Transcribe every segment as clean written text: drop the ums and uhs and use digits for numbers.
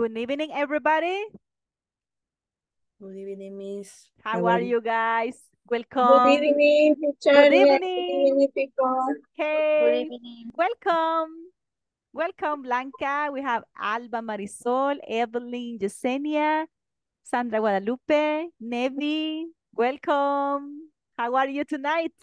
Good evening, everybody. Good evening, Miss. How are you guys? Welcome. Good evening, teacher. Good evening. Good evening. Okay. Good evening. Welcome. Welcome, Blanca. We have Alba Marisol, Evelyn Yesenia, Sandra Guadalupe, Nevi. Welcome. How are you tonight?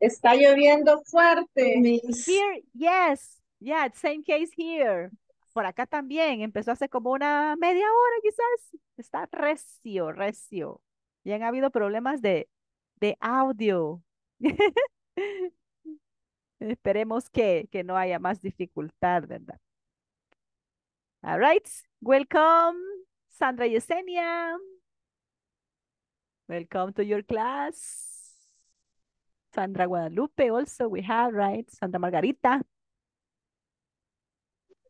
Está lloviendo fuerte. Miss. Here, yes. Yeah, same case here. Por acá también, empezó hace como una media hora quizás. Está recio, recio. Y han habido problemas de audio. Esperemos que no haya más dificultad, ¿verdad? All right, welcome, Sandra Yesenia. Welcome to your class. Sandra Guadalupe also we have, right? Sandra Margarita.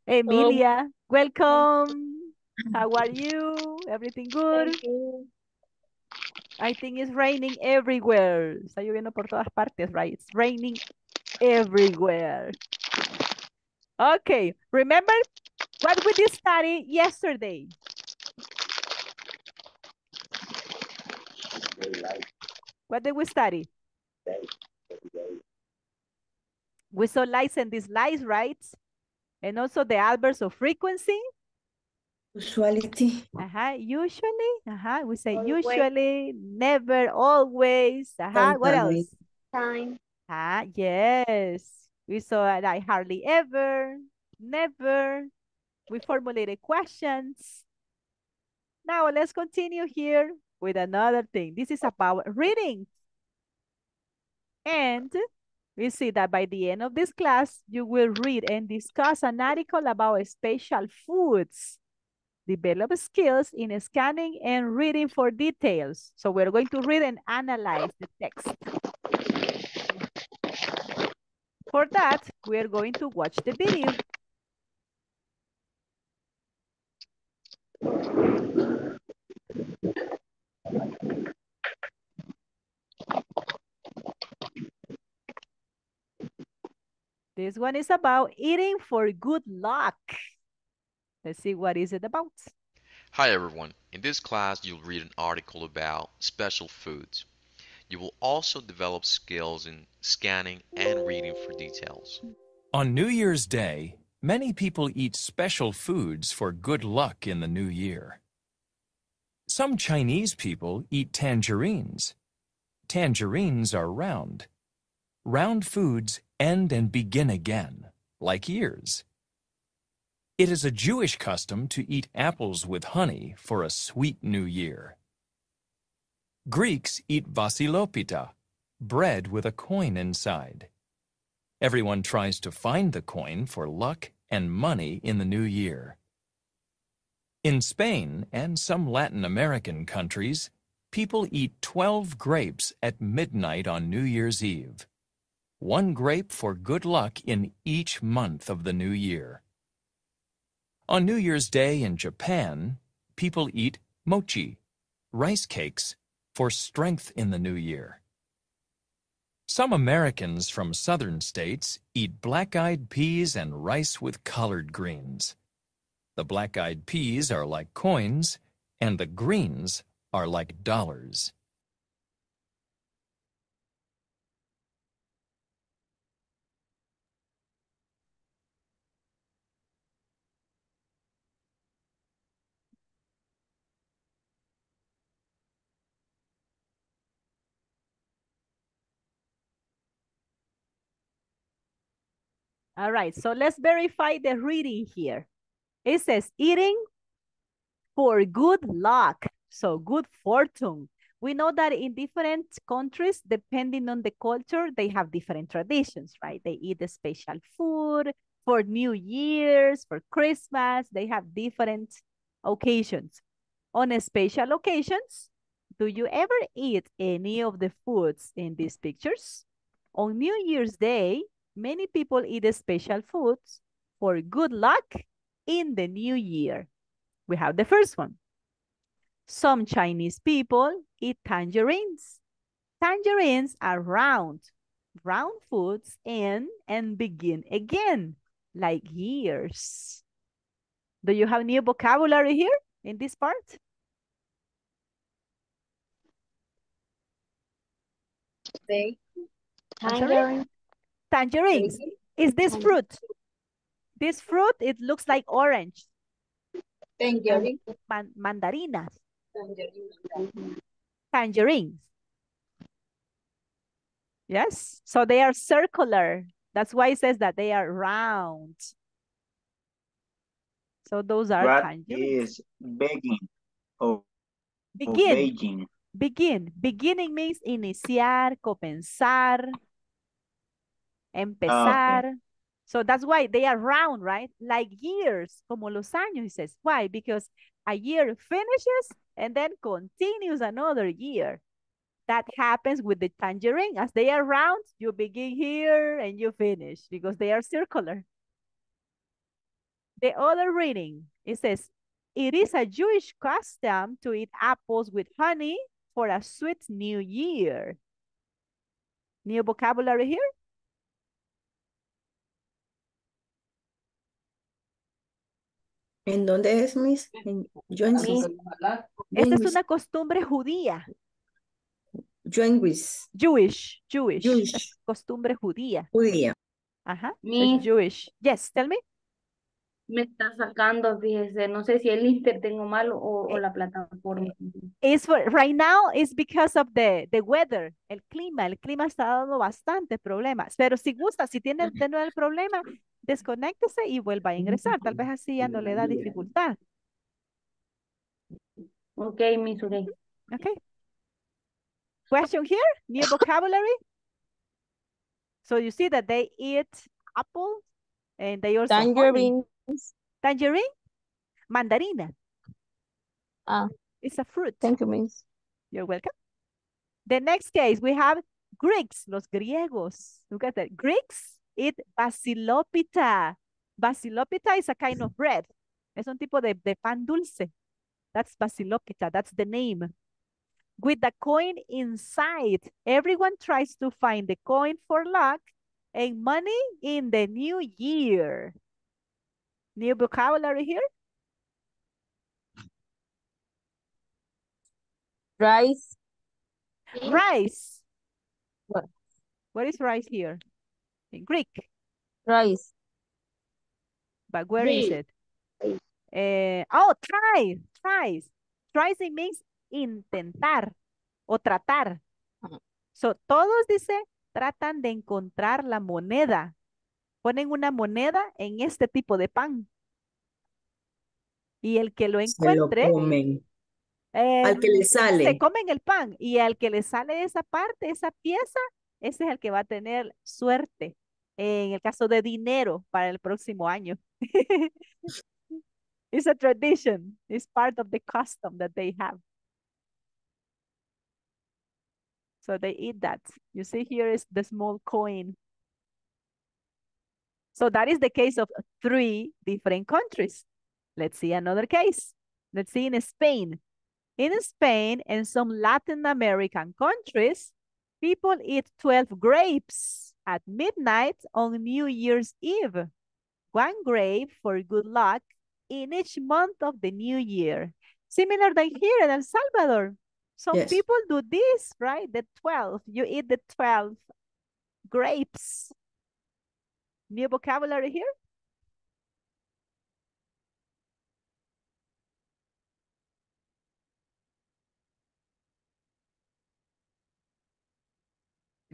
Emilia, welcome. How are you? Everything good? You. I think it's raining everywhere. Está lloviendo por todas partes, right? It's raining everywhere. Okay, remember what we did study yesterday? What did we study? We saw lights and dislikes, right? And also the adverbs of frequency. Usuality. Usually. We say always. Usually, never, always. What else? Time. Yes. We saw like hardly ever, never. We formulated questions. Now let's continue here with another thing. This is about reading. And we see that by the end of this class, you will read and discuss an article about special foods. Develop skills in scanning and reading for details. So we're going to read and analyze the text. For that, we're going to watch the video. This one is about eating for good luck. Let's see what is it about. Hi everyone. In this class, you'll read an article about special foods. You will also develop skills in scanning and reading for details. On New Year's Day, many people eat special foods for good luck in the new year. Some Chinese people eat tangerines. Tangerines are round. Round foods end and begin again, like years. It is a Jewish custom to eat apples with honey for a sweet new year. Greeks eat Vasilopita, bread with a coin inside. Everyone tries to find the coin for luck and money in the new year. In Spain and some Latin American countries, people eat 12 grapes at midnight on New Year's Eve. One grape for good luck in each month of the new year. On New Year's Day in Japan, people eat mochi, rice cakes, for strength in the new year. Some Americans from southern states eat black-eyed peas and rice with collard greens. The black-eyed peas are like coins, and the greens are like dollars. All right, so let's verify the reading here. It says eating for good luck, so good fortune. We know that in different countries, depending on the culture, they have different traditions, right? They eat the special food for New Year's, for Christmas. They have different occasions. On special occasions, do you ever eat any of the foods in these pictures? On New Year's Day, many people eat special foods for good luck in the new year. We have the first one. Some Chinese people eat tangerines. Tangerines are round, round foods end and begin again, like years. Do you have new vocabulary here in this part? Tangerine. Tangerines. Is this fruit? This fruit, it looks like orange. Tangerine. Mandarinas. Tangerine. Tangerines. Yes, so they are circular. That's why it says that they are round. So those are tangerines. What is begging? Oh, begin. Begin. Beginning means iniciar, comenzar, empezar. Oh, okay. So that's why they are round, right? Like years, como los años, he says. Why? Because a year finishes and then continues another year. That happens with the tangerine. As they are round, you begin here and you finish because they are circular. The other reading, it says, it is a Jewish custom to eat apples with honey for a sweet new year. New vocabulary here? ¿En dónde es, Miss? Yo en Suiza. Esta es una costumbre judía. Jewish. Jewish. Jewish. Jewish. Costumbre judía. Judía. Ajá. Miss, Jewish. Yes, tell me. Me está sacando, fíjese. No sé si el Inter tengo mal o la plataforma. It's for, right now it's because of the weather. El clima. El clima está dando bastantes problemas. Pero si gusta, si tiene el problema, desconéctese y vuelva a ingresar. Tal vez así ya no le da dificultad. Ok, Miss Urey. Ok. Question here, new vocabulary. So you see that they eat apple and they also tangerines. Tangerine? Mandarina. It's a fruit. Thank you, Miss. You're welcome. The next case we have Greeks, los griegos. Look at that. Greeks eat Vasilopita. Vasilopita is a kind of bread. Es un tipo de pan dulce. That's Vasilopita. That's the name. With the coin inside, everyone tries to find the coin for luck and money in the new year. New vocabulary here? Rice. Rice. What is rice here? In Greek. Rice. But where is it? Tries. Tries. Tries, it means intentar o tratar. So, todos, dice, tratan de encontrar la moneda. Ponen una moneda en este tipo de pan. Y el que lo encuentre. Se lo comen. Al que le sale. Se comen el pan. Y al que le sale esa parte, esa pieza, ese es el que va a tener suerte. En el caso de dinero para el próximo año. It's a tradition. It's part of the custom that they have. So they eat that. You see here is the small coin. So that is the case of 3 different countries. Let's see another case. Let's see in Spain. In Spain and some Latin American countries, people eat 12 grapes at midnight on New Year's Eve. 1 grape for good luck in each month of the new year. Similar than here in El Salvador. Some people do this, right? The 12. You eat the 12 grapes. New vocabulary here?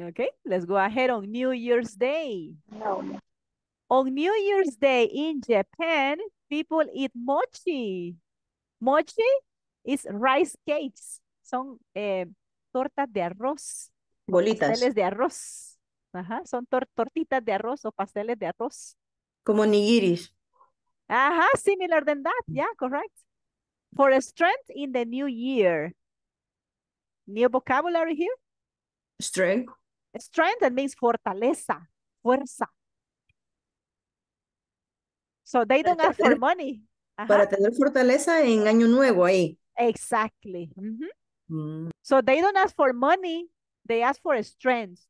Okay, let's go ahead on New Year's Day. No. On New Year's Day in Japan, people eat mochi. Mochi is rice cakes. Son tortas de arroz. Bolitas. Pasteles de arroz. Ajá, son tortitas de arroz o pasteles de arroz. Como nigiris. Ajá, similar than that. Yeah, correct. For a strength in the new year. New vocabulary here? Strength. Strength, that means fortaleza, fuerza. So they don't ask for money. Ajá. Para tener fortaleza en año nuevo ahí. Exactly. Mm-hmm. So they don't ask for money, they ask for strength.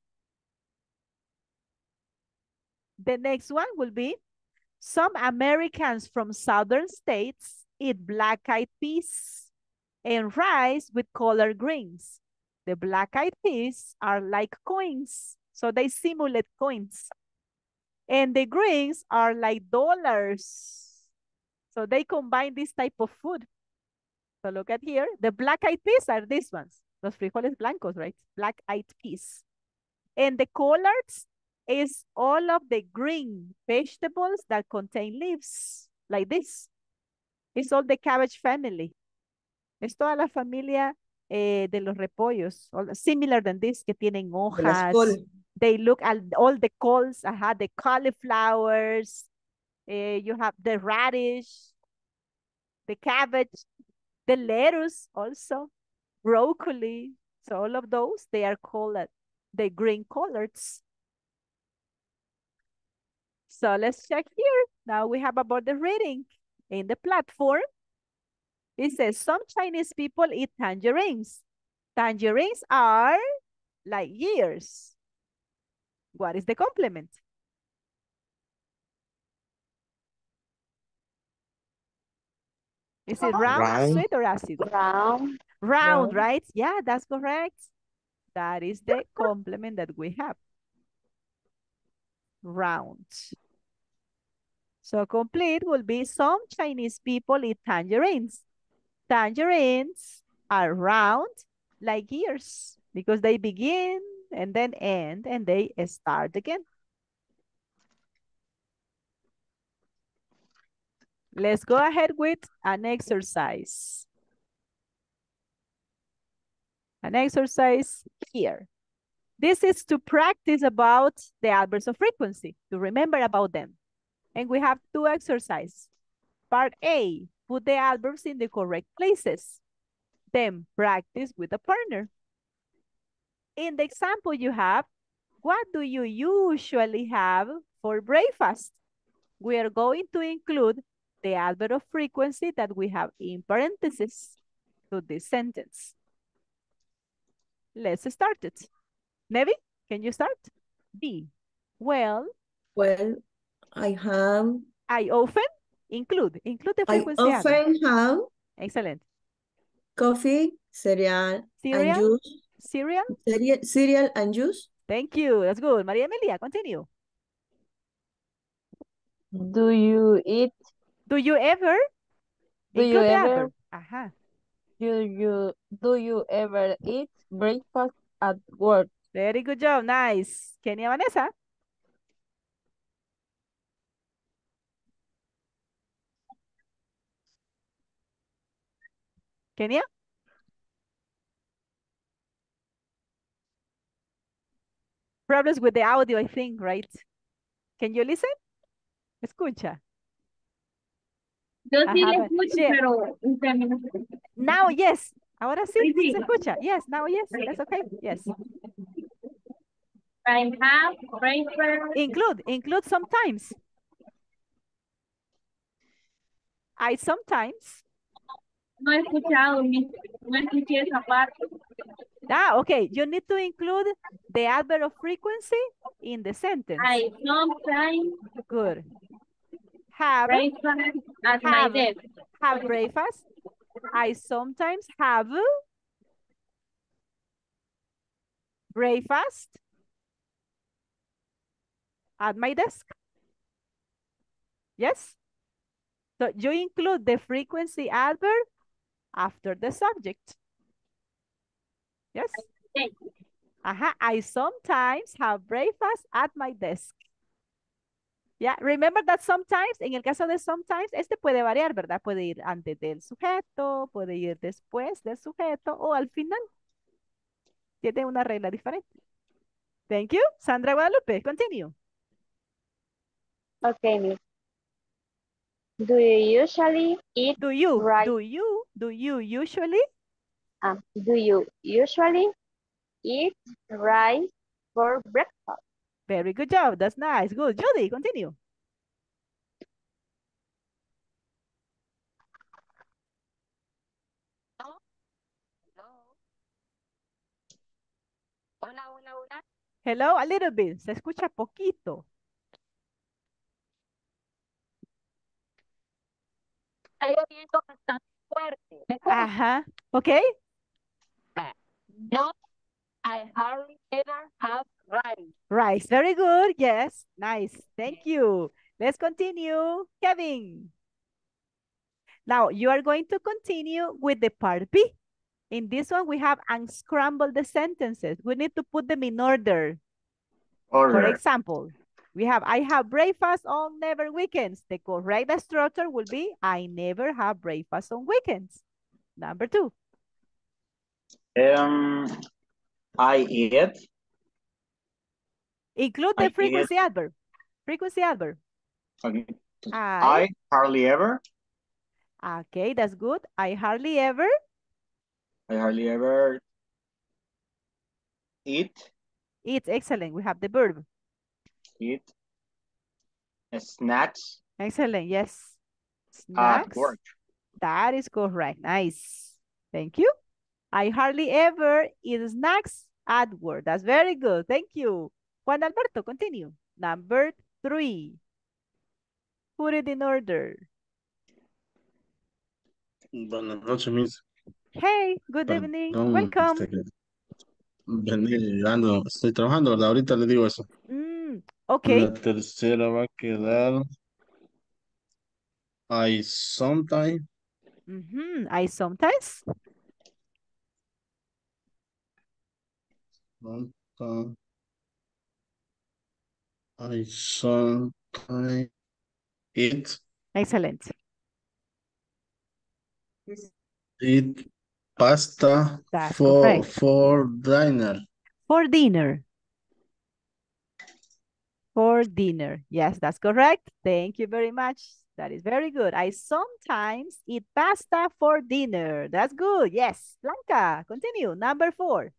The next one will be Some Americans from southern states eat black-eyed peas and rice with collard greens. The black-eyed peas are like coins, so they simulate coins. And the greens are like dollars. So they combine this type of food. So look at here. The black-eyed peas are these ones. Los frijoles blancos, right? Black-eyed peas. And the collards is all of the green vegetables that contain leaves, like this. It's all the cabbage family. Es toda la familia de los repollos, similar than this, que tienen hojas. They look at all the coles, the cauliflowers, you have the radish, the cabbage, the lettuce also, broccoli. So all of those, they are called the green collards. So let's check here. Now we have about the reading in the platform. It says some Chinese people eat tangerines. Tangerines are like years. What is the complement? Is it round, sweet, or acid? Round, right? Yeah, that's correct. That is the complement that we have. Round. So complete will be some Chinese people eat tangerines. Tangerines are round like ears because they begin and then end and they start again. Let's go ahead with an exercise. An exercise here. This is to practice about the adverbs of frequency, to remember about them. And we have two exercises. Part A, put the adverbs in the correct places. Then practice with a partner. In the example you have, what do you usually have for breakfast? We are going to include the adverb of frequency that we have in parentheses to this sentence. Let's start it. Nevi, can you start? B, well, I often include the frequency. I often have. Excellent. Coffee, cereal, and juice. Cereal and juice. Thank you. That's good. María Emilia, continue. Do you ever eat breakfast at work? Very good job. Nice. Kenya Vanessa. Kenya? Problems with the audio, I think, right? Can you listen? Escucha. Yo sí le escucho, pero... Now, yes. Ahora sí, se escucha. Yes, now, yes. That's okay. Yes. I have breakfast. Include sometimes. I sometimes. No he escuchado, no escuché esa parte. Ah, okay. You need to include the adverb of frequency in the sentence. I sometimes. Good. Have breakfast at my desk. Have breakfast. I sometimes have breakfast at my desk. Yes? So you include the frequency adverb after the subject. Yes? I sometimes have breakfast at my desk. Yeah, remember that sometimes, en el caso de sometimes, este puede variar, ¿verdad? Puede ir antes del sujeto, puede ir después del sujeto o al final. Tiene una regla diferente. Thank you. Sandra Guadalupe, continue. Okay, Miss. Do you usually eat rice? Do you usually eat rice for breakfast? Very good job. That's nice. Good. Judy, continue. Hello. Hola, hola, hola. Hello, a little bit. Se escucha poquito. está lloviendo bastante fuerte. Ajá, ok. No, I hardly ever have rice. Rice, very good, yes, nice, thank you. Let's continue, Kevin. Now, you are going to continue with the part B. In this one, we have unscramble the sentences. We need to put them in order. For example, we have, I have breakfast on never weekends. The correct structure will be, I never have breakfast on weekends. Number two. I eat. Include the frequency adverb. Frequency adverb. Okay. I hardly ever. Okay, that's good. I hardly ever. I hardly ever eat. Eat, excellent. We have the verb. Eat. Snacks. Excellent, yes. Snacks. At work. That is correct. Nice. Thank you. I hardly ever eat snacks at work. That's very good. Thank you. Juan Alberto, continue. Number three. Put it in order. Buenas noches, Miss. Hey, good evening. Welcome. Venir llegando. Estoy trabajando, ¿verdad? Ahorita le digo eso. Ok. La tercera va a quedar. I sometimes. I sometimes. I sometimes eat. Excellent. Eat pasta. That's for dinner. For dinner. For dinner. Yes, that's correct. Thank you very much. That is very good. I sometimes eat pasta for dinner. That's good. Yes. Blanca, continue. Number four.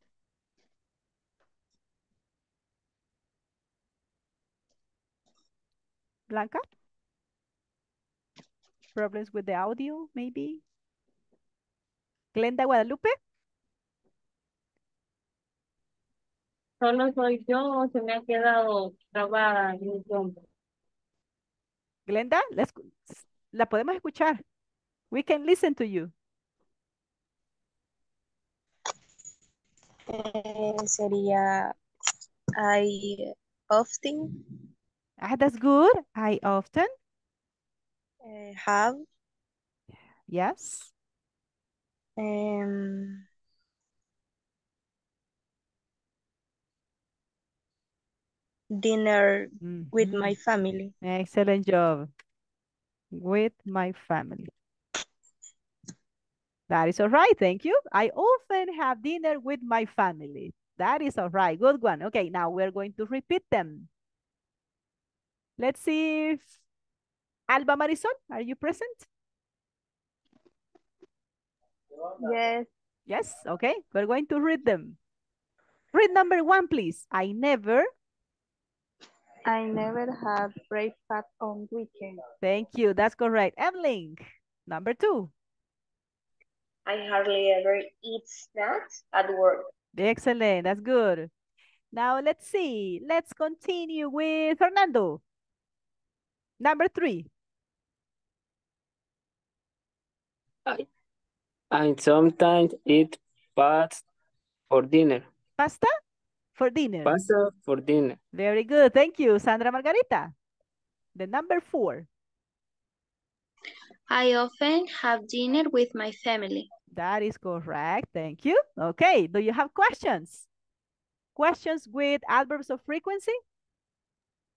Blanca? Problems with the audio, maybe? Glenda Guadalupe. Solo soy yo, se me ha quedado grabada en mi tiempo. Glenda, la podemos escuchar. We can listen to you. Sería I often. Ah, that's good. I often. Have. Yes. Dinner with my family. Excellent job. With my family. That is all right. Thank you. I often have dinner with my family. That is all right. Good one. Okay, now we're going to repeat them. Let's see if Alba Marisol, are you present? Yes. Yes, okay. We're going to read them. Read number one, please. I never have breakfast on weekends. Thank you. That's correct. Evelyn, number two. I hardly ever eat snacks at work. Excellent. That's good. Now let's see. Let's continue with Fernando. Number three. I sometimes eat pasta for dinner. Pasta for dinner. Pasta for dinner. Very good. Thank you, Sandra Margarita. The number four. I often have dinner with my family. That is correct. Thank you. Okay. Do you have questions? Questions with adverbs of frequency?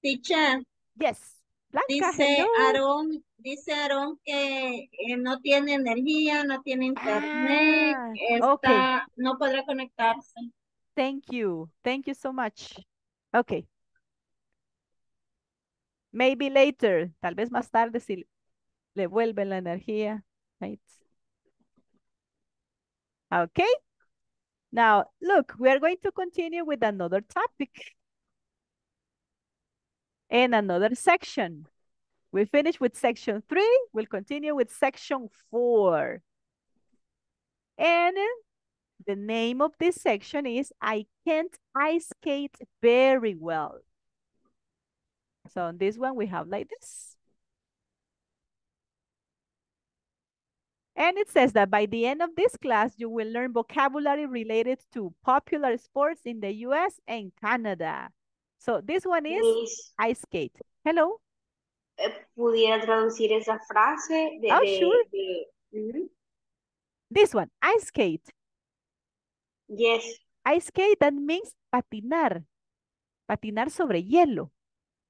Teacher. Yes. Blanca, dice Aarón que no tiene energía, no tiene internet, okay. No podrá conectarse. Thank you so much. Okay. Maybe later, tal vez más tarde si le vuelven la energía. Right. Okay. Now, look, we are going to continue with another topic. In another section. We finish with section 3. We'll continue with section 4. And the name of this section is I can't ice skate very well. So on this one, we have like this. And it says that by the end of this class, you will learn vocabulary related to popular sports in the US and Canada. So this one is Miss, ice skate. Hello. ¿Pudiera traducir esa frase? De, oh, de, sure. De, mm-hmm. This one, ice skate. Yes. Ice skate, that means patinar. Patinar sobre hielo.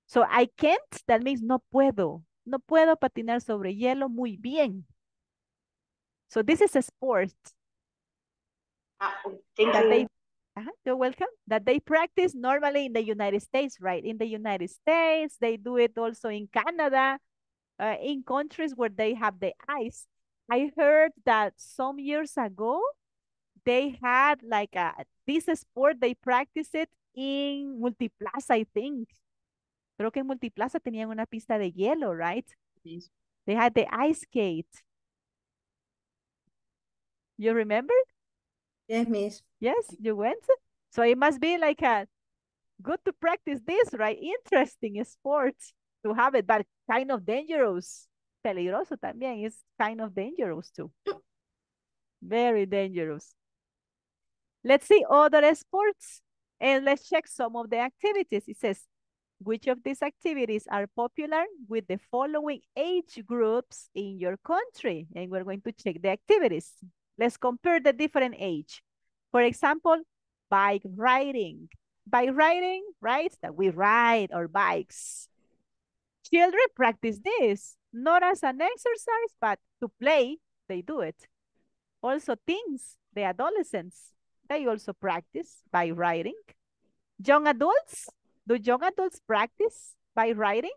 So I can't, that means no puedo. No puedo patinar sobre hielo muy bien. So this is a sport. You're welcome. That they practice normally in the United States, right? In the United States, they do it also in Canada, in countries where they have the ice. I heard that some years ago, they had like a, this sport, they practice it in Multiplaza, I think. Creo que en Multiplaza tenían una pista de hielo, right? Yes. They had the ice skate. You remember? Yes, miss. Yes, you went. So it must be like a good to practice this, right? Interesting sport to have it, but kind of dangerous. Peligroso también. It's kind of dangerous too. Very dangerous. Let's see other sports and let's check some of the activities. It says, which of these activities are popular with the following age groups in your country? And we're going to check the activities. Let's compare the different age. For example, bike riding. Bike riding, right? That we ride our bikes. Children practice this, not as an exercise, but to play, they do it. Also teens, the adolescents, they also practice bike riding. Young adults, do young adults practice bike riding?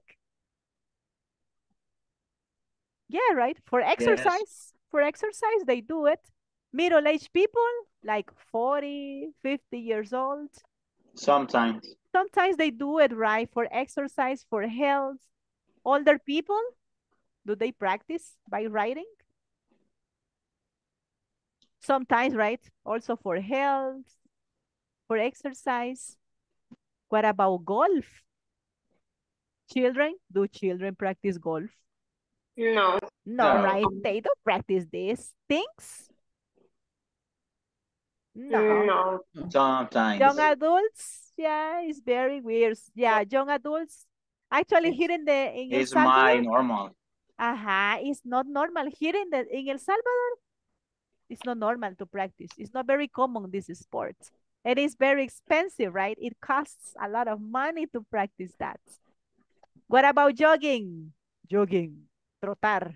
Yeah, right? For exercise. Yes. For exercise, they do it. Middle-aged people, like 40, 50 years old. Sometimes. Sometimes they do it, right? For exercise, for health. Older people, do they practice by riding? Sometimes, right? Also for health, for exercise. What about golf? Children, do children practice golf? No. No, right? They don't practice these things. No. No. Sometimes. Young adults, yeah, it's very weird. Yeah, young adults. Actually, here in the in El Salvador. It's my normal. It's not normal. Here in the in El Salvador, it's not normal to practice. It's not very common, this sport. And it's very expensive, right? It costs a lot of money to practice that. What about jogging? Jogging. Trotar.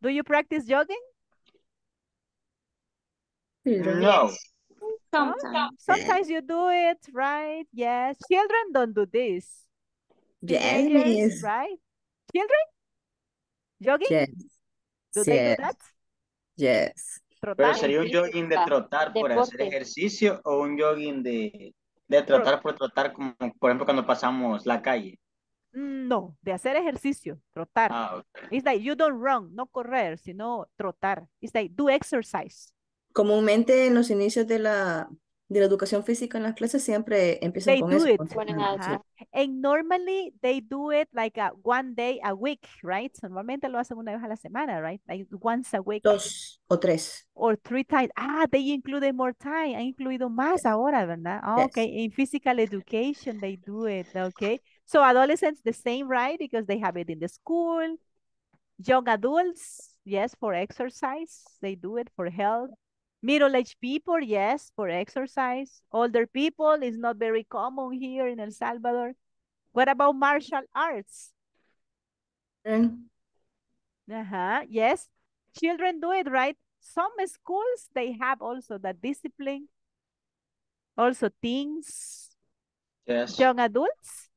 Do you practice jogging? No. Sometimes you do it, right? Yes. Children don't do this. Yes. Yes. Right? Children? Jogging? Yes. Do they do that? Yes. Trotar. Pero sería un jogging de trotar por hacer ejercicio o un jogging de trotar por trotar, como por ejemplo cuando pasamos la calle. No, de hacer ejercicio, trotar. Okay. It's like you don't run, no correr, sino trotar. It's like do exercise. Comúnmente en los inicios de la educación física en las clases siempre empiezan con eso. And normally they do it like one day a week, right? Normalmente lo hacen una vez a la semana, right? Like once a week. Dos o tres. Or three times. They include more time. Han incluido más ahora, ¿verdad? Okay, in physical education they do it, okay. So adolescents, the same, right? Because they have it in the school. Young adults, yes, for exercise. They do it for health. Middle-aged people, yes, for exercise. Older people is not very common here in El Salvador. What about martial arts? Yes, children do it, right? Some schools, they have also that discipline. Also teens. Yes. Young adults.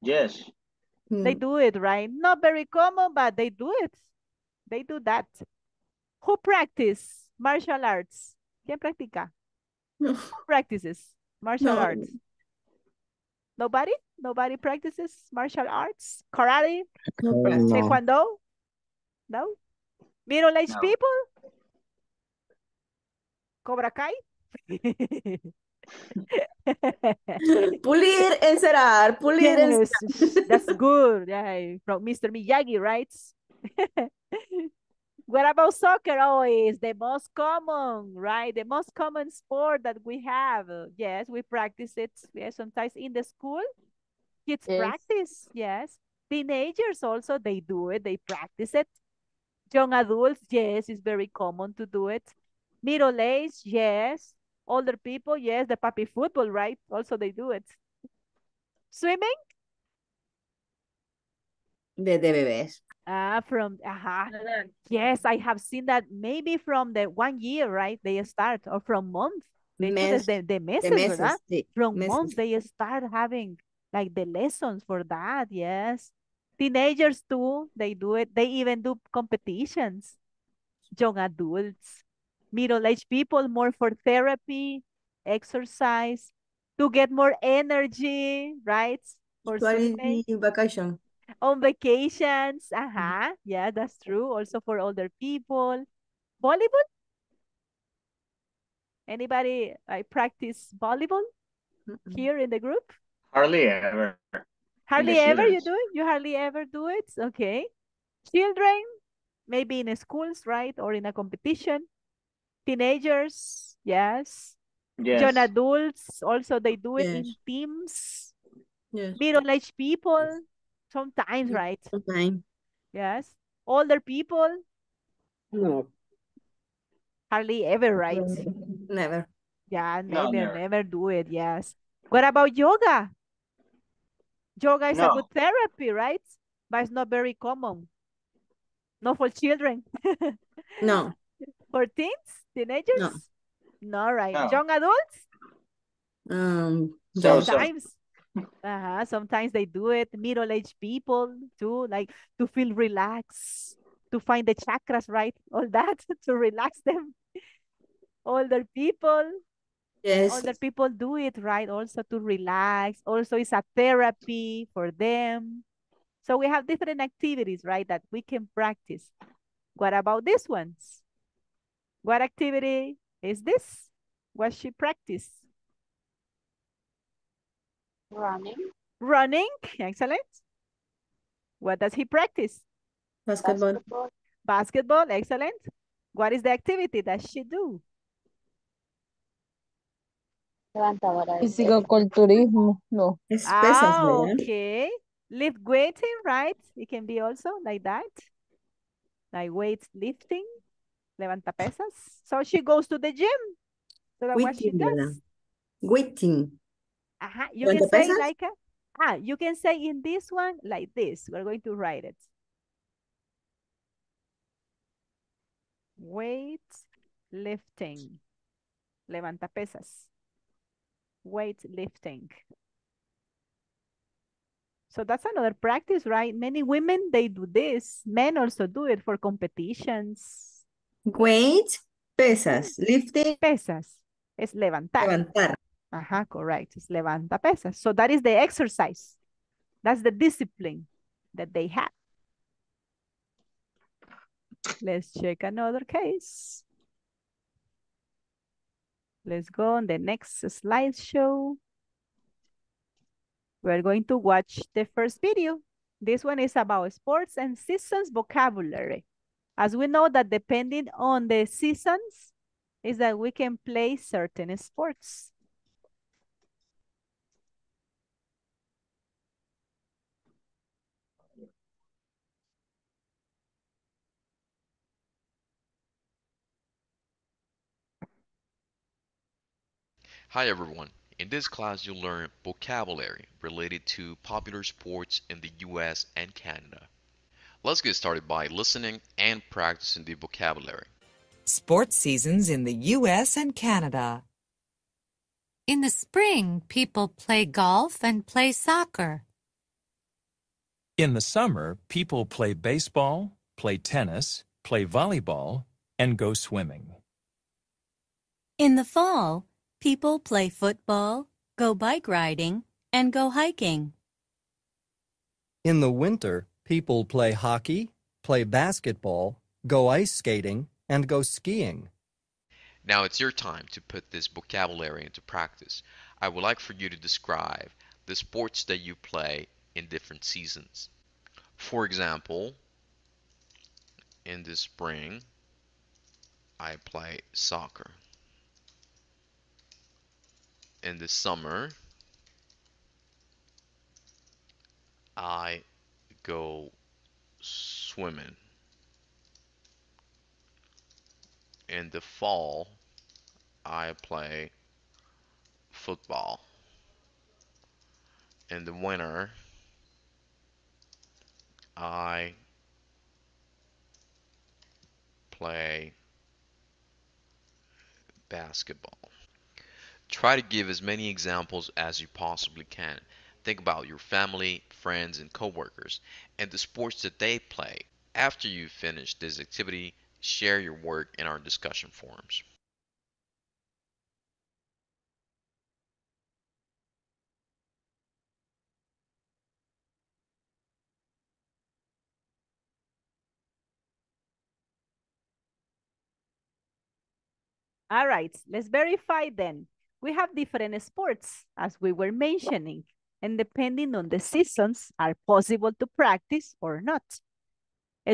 Yes. They do it, right? Not very common, but they do it. They do that. Who practice martial arts? ¿Quién practica? No. Who practices martial arts? Nobody? Nobody practices martial arts? Karate? No. Taekwondo? No? Middle-aged people? Cobra Kai? Pulir, encerar, pulir, yes, encerar. That's good. Yeah, from Mr. Miyagi, right? What about soccer? Oh, is the most common, right? The most common sport that we have. Yes, we practice it sometimes in the school. Kids practice, yes. Teenagers also, they do it. They practice it. Young adults, yes, it's very common to do it. Middle age, yes. Older people, yes. The puppy football, right? Also, they do it. Swimming? Desde bebés. Yes, I have seen that maybe from the 1 year, right? They start, or from month. From months, they start having like the lessons for that, yes. Teenagers too, they do it. They even do competitions. Young adults, middle-aged people, more for therapy, exercise, to get more energy, right? For vacation. On vacations, yeah, that's true. Also for older people. Volleyball? Anybody practice volleyball here in the group? Hardly ever. Hardly ever you do it? You hardly ever do it? Okay. Children, maybe in schools, right? Or in a competition. Teenagers, yes. Yes. Young adults, also they do it in teams. Yes. Middle-aged people, sometimes, right? Sometimes. Yes. Older people? No. Hardly ever, right? Never. Yeah, never do it, yes. What about yoga? Yoga is a good therapy, right? But it's not very common. Not for children. No. For teens? Teenagers? No. No, right. No. Young adults? Sometimes. Sometimes they do it. Middle-aged people too, like to feel relaxed, to find the chakras, right? All that to relax them. Older people. Yes. Other people do it, right? Also to relax. Also, it's a therapy for them. So we have different activities, right, that we can practice. What about these ones? What activity is this? What she practice? Running. Running. Excellent. What does he practice? Basketball. Basketball. Basketball. Excellent. What is the activity that she do? Fisicoculturismo, no. Okay. Lift weighting, right? It can be also like that. Like weight lifting. Levanta pesas. So she goes to the gym. So that's what she does. Weighting. You can say like a, you can say in this one like this. We're going to write it. Weight lifting. Levanta pesas. Weight lifting. So that's another practice, right? Many women, they do this. Men also do it for competitions. Weight, pesas, lifting. Pesas. Es levantar. Levantar. Correct. Es levanta pesas. So that is the exercise. That's the discipline that they have. Let's check another case. Let's go on the next slideshow. We're going to watch the first video. This one is about sports and seasons vocabulary. As we know that depending on the seasons is that we can play certain sports. Hi everyone, in this class you'll learn vocabulary related to popular sports in the US and Canada. Let's get started by listening and practicing the vocabulary. Sports seasons in the US and Canada. In the spring, people play golf and play soccer. In the summer, people play baseball, play tennis, play volleyball, and go swimming. In the fall, people play football, go bike riding, and go hiking. In the winter, people play hockey, play basketball, go ice skating, and go skiing. Now it's your time to put this vocabulary into practice. I would like for you to describe the sports that you play in different seasons. For example, in the spring, I play soccer. In the summer, I go swimming. In the fall, I play football. In the winter, I play basketball. Try to give as many examples as you possibly can. Think about your family, friends, and coworkers, and the sports that they play. After you finish this activity, share your work in our discussion forums. All right, let's verify then. We have different sports, as we were mentioning, and depending on the seasons, are possible to practice or not.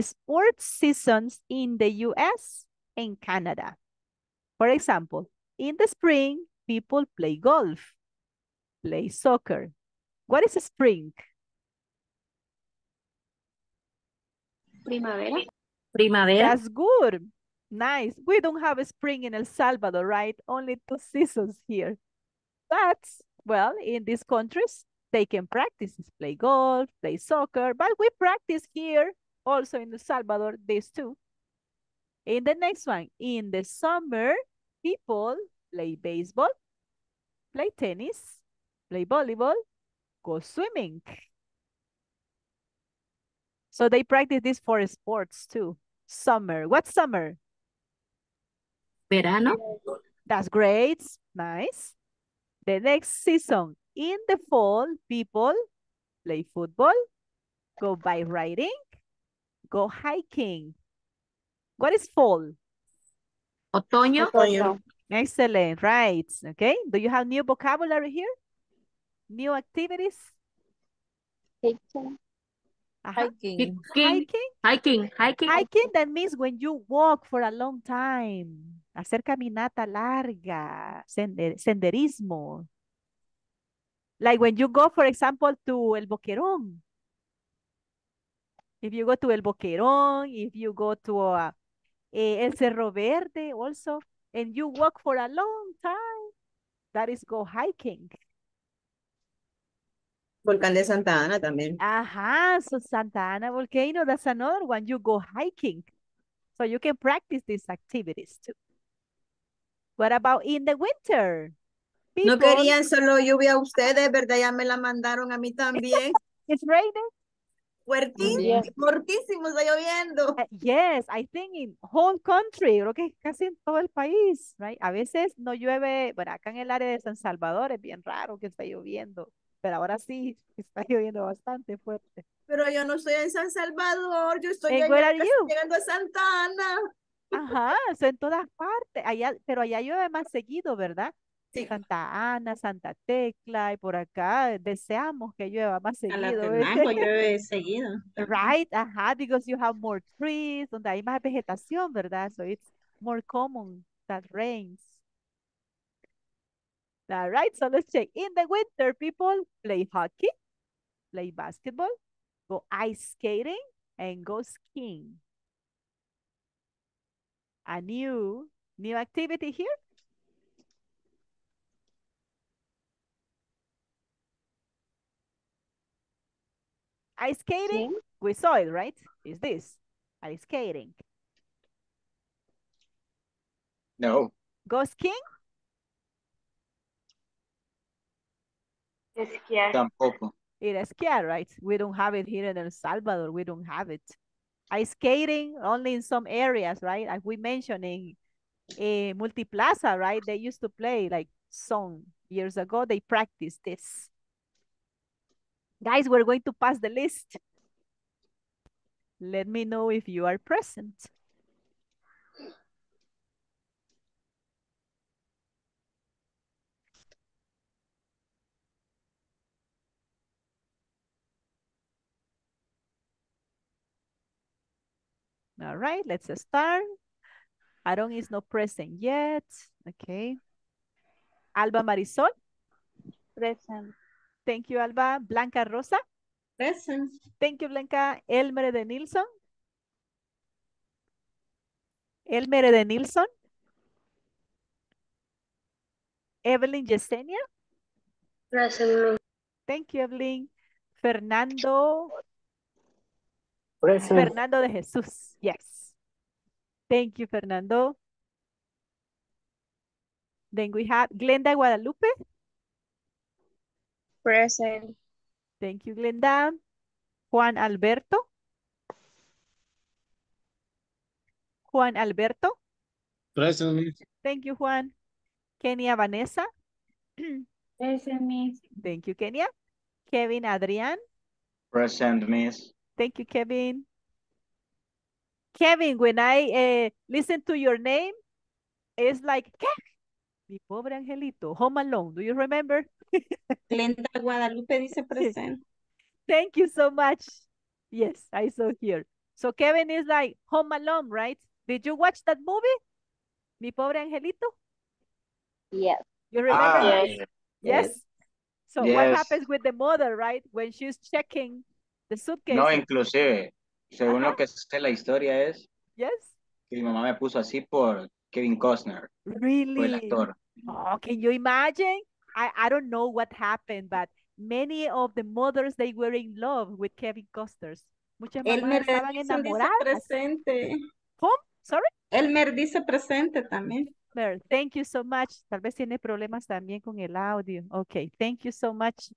Sports seasons in the US and Canada. For example, in the spring, people play golf, play soccer. What is spring? Primavera. Primavera. That's good. Nice. We don't have a spring in El Salvador, right? Only 2 seasons here. But, well, in these countries, they can practice, play golf, play soccer, but we practice here, also in El Salvador, these two. In the next one, in the summer, people play baseball, play tennis, play volleyball, go swimming. So they practice this for sports too. Summer. What's summer? Verano. That's great. Nice. The next season, in the fall, people play football, go bike riding, go hiking. What is fall? Otoño. Otoño. Excellent. Right. Okay. Do you have new vocabulary here? New activities? Hiking. Hiking. Hiking. Hiking. Hiking. Hiking, that means when you walk for a long time. Hacer caminata larga, senderismo. Like when you go, for example, to El Boquerón. If you go to El Boquerón, if you go to El Cerro Verde also, and you walk for a long time, that is go hiking. Volcán de Santa Ana también. Ajá, so Santa Ana volcano, that's another one. You go hiking. So you can practice these activities too. What about in the winter? People... No querían solo lluvia ustedes, ¿verdad? Ya me la mandaron a mí también. It's raining. Fuertísimo, fuertísimo, está lloviendo. Yes, I think in whole country, creo que casi en todo el país, right? A veces no llueve, bueno, acá en el área de San Salvador es bien raro que está lloviendo. Pero ahora sí, está lloviendo bastante fuerte. Pero yo no estoy en San Salvador, yo estoy llegando a Santa Ana. Ajá, estoy en todas partes, allá, pero allá llueve más seguido, ¿verdad? Sí. Santa Ana, Santa Tecla, y por acá deseamos que llueva más seguido. A Latenango llueve seguido. Right, ajá, because you have more trees, donde hay más vegetación, ¿verdad? So it's more common that rains. All right, so let's check. In the winter, people play hockey, play basketball, go ice skating, and go skiing. A new activity here. Ice skating with soil, right? Is this ice skating? No. Go skiing? Esquiar. Tampoco. It's esquiar, right? We don't have it here in El Salvador. We don't have it. Ice skating only in some areas, right? As we mentioned in Multiplaza, right? They used to play like some years ago. They practiced this. Guys, we're going to pass the list. Let me know if you are present. All right, let's start. Aaron is not present yet. Okay. Alba Marisol. Present. Thank you, Alba. Blanca Rosa. Present. Thank you, Blanca. Elmer de Nilsson. Elmer de Nilsson. Evelyn Yesenia. Present. Thank you, Evelyn. Fernando. Present. Fernando de Jesús. Yes. Thank you, Fernando. Then we have Glenda Guadalupe. Present. Thank you, Glenda. Juan Alberto. Juan Alberto. Present. Thank you, Juan. Kenya Vanessa. Present, Miss. Thank you, Kenya. Kevin Adrian. Present, Miss. Thank you, Kevin. Kevin, when I listen to your name, it's like, mi pobre angelito, Home Alone. Do you remember? Glenda Guadalupe dice present. Thank you so much. Yes, I saw here. So Kevin is like Home Alone, right? Did you watch that movie? Mi pobre angelito? Yes. You remember? Yes. So yes. What happens with the mother, right? When she's checking the suitcase. No, inclusive, según lo que sé, la historia es que mi mamá me puso así por Kevin Costner. Really? Por el actor. Oh, can you imagine? I don't know what happened, but many of the mothers, they were in love with Kevin Costner. Muchas mamás estaban enamoradas. ¿Cómo? Sorry? Elmer dice presente también. Thank you so much. Tal vez tiene problemas también con el audio. Okay, thank you so much.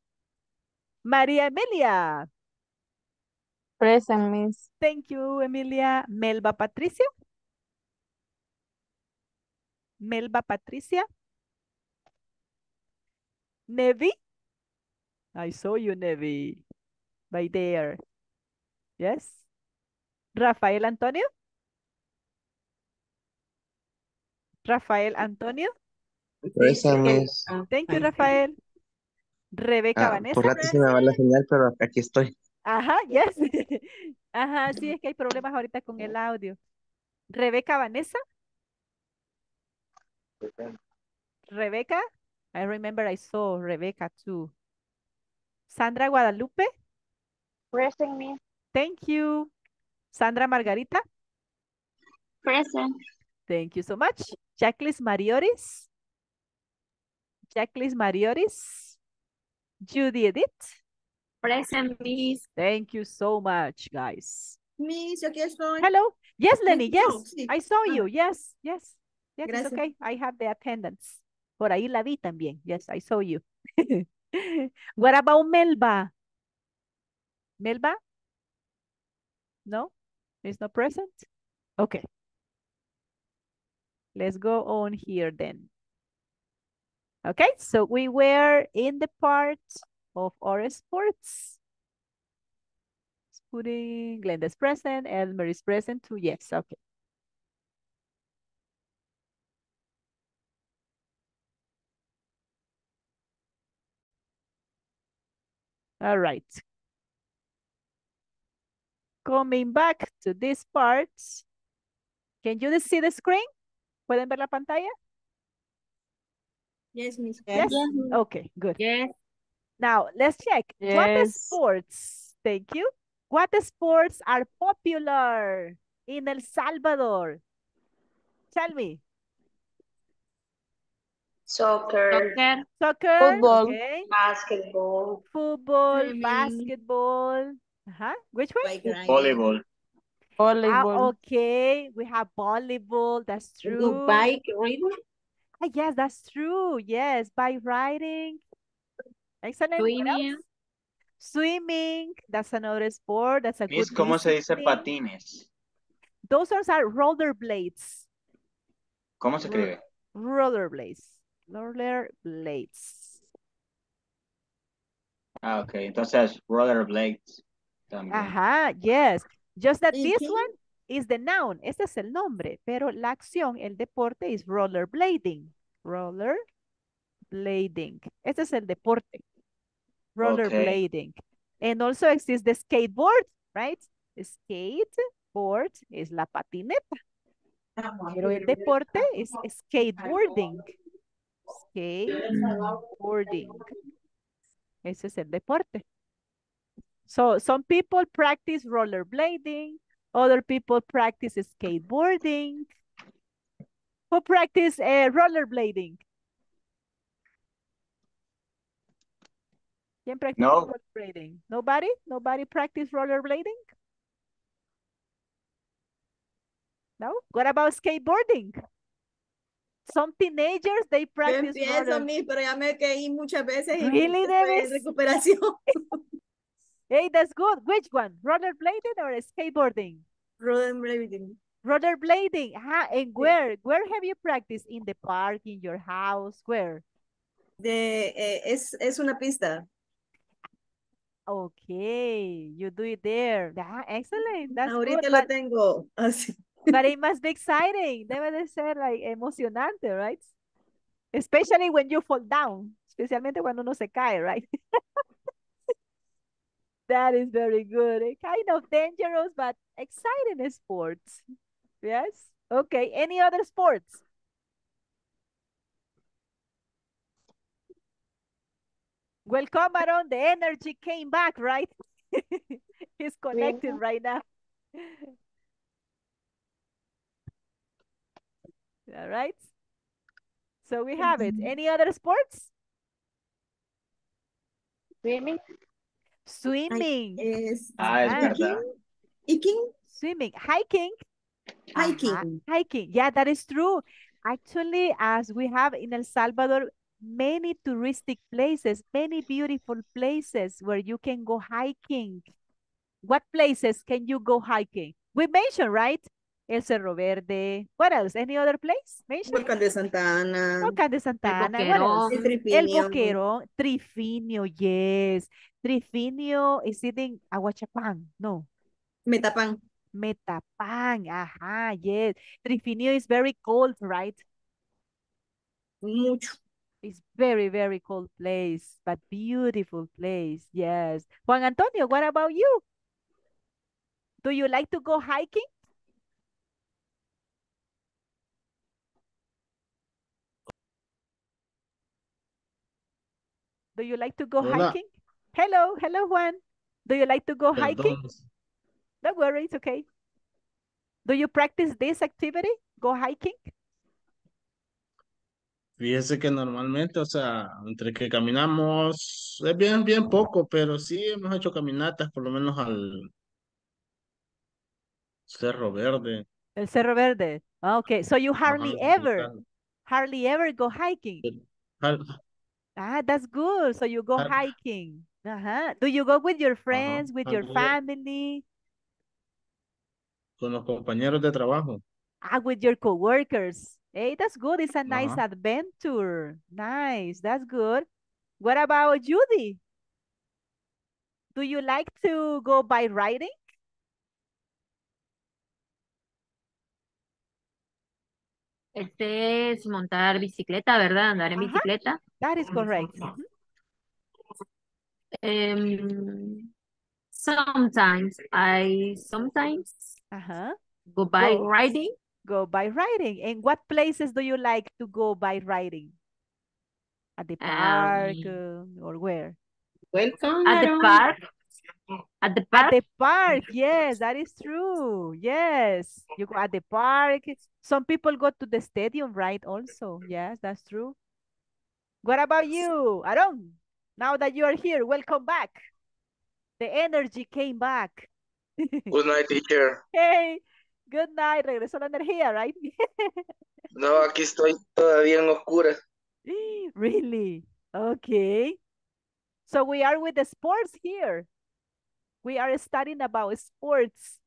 María Emilia. Present, Miss. Thank you, Emilia. Melba Patricia. Melba Patricia. Nevi. I saw you, Nevi. By there. Yes. Rafael Antonio. Rafael Antonio. Present, Miss. Thank you, Rafael. Rebeca Vanessa. Por rato se me va la señal, pero aquí estoy. Ajá, yes. Ajá, sí, es que hay problemas ahorita con el audio. Rebeca Vanessa. Rebeca. I remember I saw Rebeca too. Sandra Guadalupe. Present, Miss. Thank you. Sandra Margarita. Present. Thank you so much. Jacklis Marioris. Jacklis Marioris. Judy Edith. Present, Miss. Thank you so much, guys. Miss, aquí estoy. Hello. Yes, Lenny, yes. Oh, sí. I saw you. Yes, yes. Yes, it's okay. I have the attendance. Por ahí la vi también. Yes, I saw you. What about Melba? Melba? No? It's not present? Okay. Let's go on here then. Okay, so we were in the part of our sports. Putting Glenda's present, Elmer is present too. Yes, okay. All right. Coming back to this part, can you see the screen? ¿Pueden ver la pantalla? Yes, Miss. Yes? Yes. Okay, good. Yes. Now, let's check. Yes. What sports, thank you. What sports are popular in El Salvador? Tell me. Soccer. Football. Okay. Basketball. Football, basketball. Uh-huh. Which one? Volleyball. Volleyball. Ah, okay, we have volleyball. That's true. You bike riding? Ah, yes, that's true. Yes, bike riding. Excellent. Swimming. That's another sport. That's a Miss, good. ¿Cómo se dice patines? Those are rollerblades. ¿Cómo se escribe? Rollerblades. Ah, okay. Entonces rollerblades. Ajá, yes. Just that this one is the noun. Este es el nombre, pero la acción, el deporte es rollerblading. Rollerblading. Este es el deporte. Rollerblading. Okay. And also exists the skateboard, right? Skate board es la patineta. Pero el deporte es skateboarding. Skateboarding. Ese es el deporte. So, some people practice rollerblading. Other people practice skateboarding. Who practice rollerblading? ¿Quién practice rollerblading? Nobody? Nobody practice rollerblading? No? What about skateboarding? Some teenagers, they practice rollerblading. Really, Davis? Hey, that's good. Which one? Rollerblading or skateboarding? Rollerblading. Rollerblading. Ah, and where? Where have you practiced? In the park, in your house? Where? Es una pista. Okay, you do it there. Ah, excellent. That's ahorita good, lo tengo. Así. But it must be exciting. Debe de ser like emocionante, right? Especially when you fall down. Especialmente cuando uno se cae, right? That is very good. It's kind of dangerous, but exciting sports. Yes. Okay. Any other sports? Welcome, Aaron. The energy came back, right? He's connected right now. All right. So we have it. Any other sports? Swimming. Swimming. Hiking. Swimming. Hiking. Hiking. Hiking. Yeah, that is true. Actually, as we have in El Salvador, many touristic places, many beautiful places where you can go hiking. What places can you go hiking? We mentioned, right? El Cerro Verde. What else? Any other place? Mention? Volcán de Santa Ana. Volcán de Santa Ana. What else? El Boquerón. Trifinio, yes. Trifinio is it in Aguachapán? No. Metapán. Metapán. Aha, yes. Trifinio is very cold, right? Mucho. It's very, very cold place, but beautiful place. Yes. Juan Antonio, what about you? Do you like to go hiking? Do you like to go hiking? Hello, hello Juan. Do you like to go hiking? Don't worry, it's okay. Do you practice this activity? Go hiking? Fíjese que normalmente, o sea, entre que caminamos, es bien poco, pero sí hemos hecho caminatas, por lo menos al Cerro Verde. El Cerro Verde. Okay, so you hardly ever go hiking. Ah, that's good. So you go hiking. Do you go with your friends, with your family? Con los compañeros de trabajo. Ah, with your coworkers. Hey, that's good. It's a nice adventure. Nice. That's good. What about Judy? Do you like to go by riding? Este es montar bicicleta, ¿verdad? Andar en bicicleta. That is correct. Sometimes go by riding. Go by riding. And what places do you like to go by riding? At the park or where? Welcome. At the park. At the park? At the park, yes, that is true. Yes, you go at the park. Some people go to the stadium, right, also. Yes, that's true. What about you, Aaron? Now that you are here, welcome back. The energy came back. Good night, teacher. Hey, good night. Regresó la energía, right? No, aquí estoy todavía en oscura. Really? Okay. So we are with the sports here. We are studying about sports.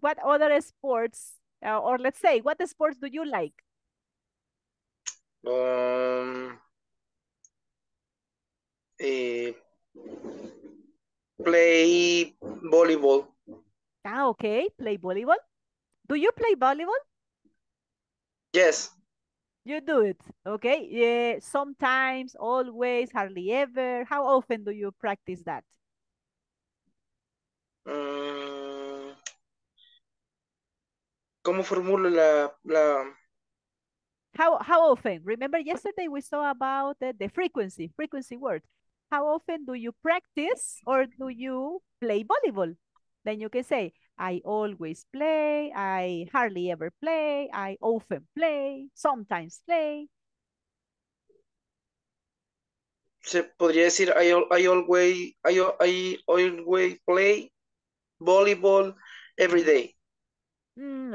What other sports, or let's say, what sports do you like? Play volleyball. Ah, okay. Play volleyball. Do you play volleyball? Yes. You do it. Okay. Yeah. Sometimes, always, hardly ever. How often do you practice that? ¿Cómo formulo la... How often? Remember yesterday we saw about the frequency word. How often do you practice or do you play volleyball? Then you can say, I always play, I hardly ever play, I often play, sometimes play. Se podría decir, I always play volleyball every day.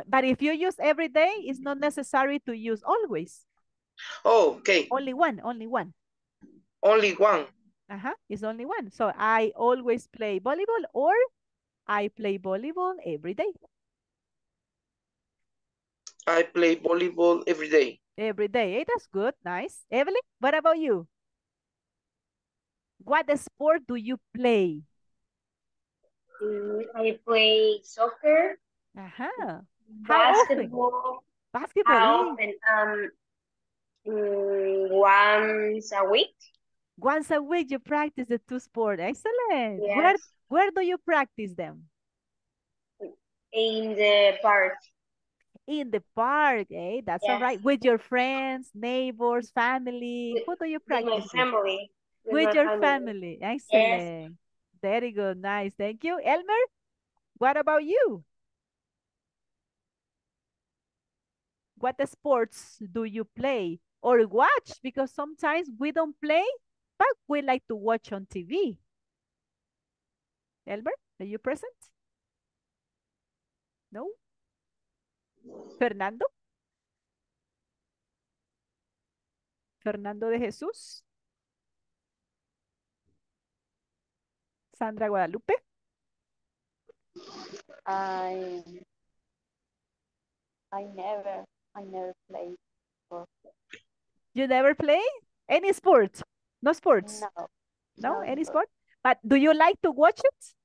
But if you use every day, it's not necessary to use always. Oh, okay. Only one. It's only one. So I always play volleyball, or I play volleyball every day. I play volleyball every day. Every day. Hey, that's good. Nice. Evelyn, what about you? What sport do you play? I play soccer. Basketball. Basketball. Once a week. Once a week you practice the two sports. Excellent. Yes. Where do you practice them? In the park. In the park, eh? That's yes. All right. With your friends, neighbors, family. Who do you practice? With my family. With your family. Excellent. Yes. Very good. Nice. Thank you. Elmer, what about you? What sports do you play or watch? Because sometimes we don't play, but we like to watch on TV. Elmer, are you present? No? Fernando? Fernando de Jesús? Sandra Guadalupe? I never play sport. You never play? Any sport? No sports? No. No, any sport? But do you like to watch it?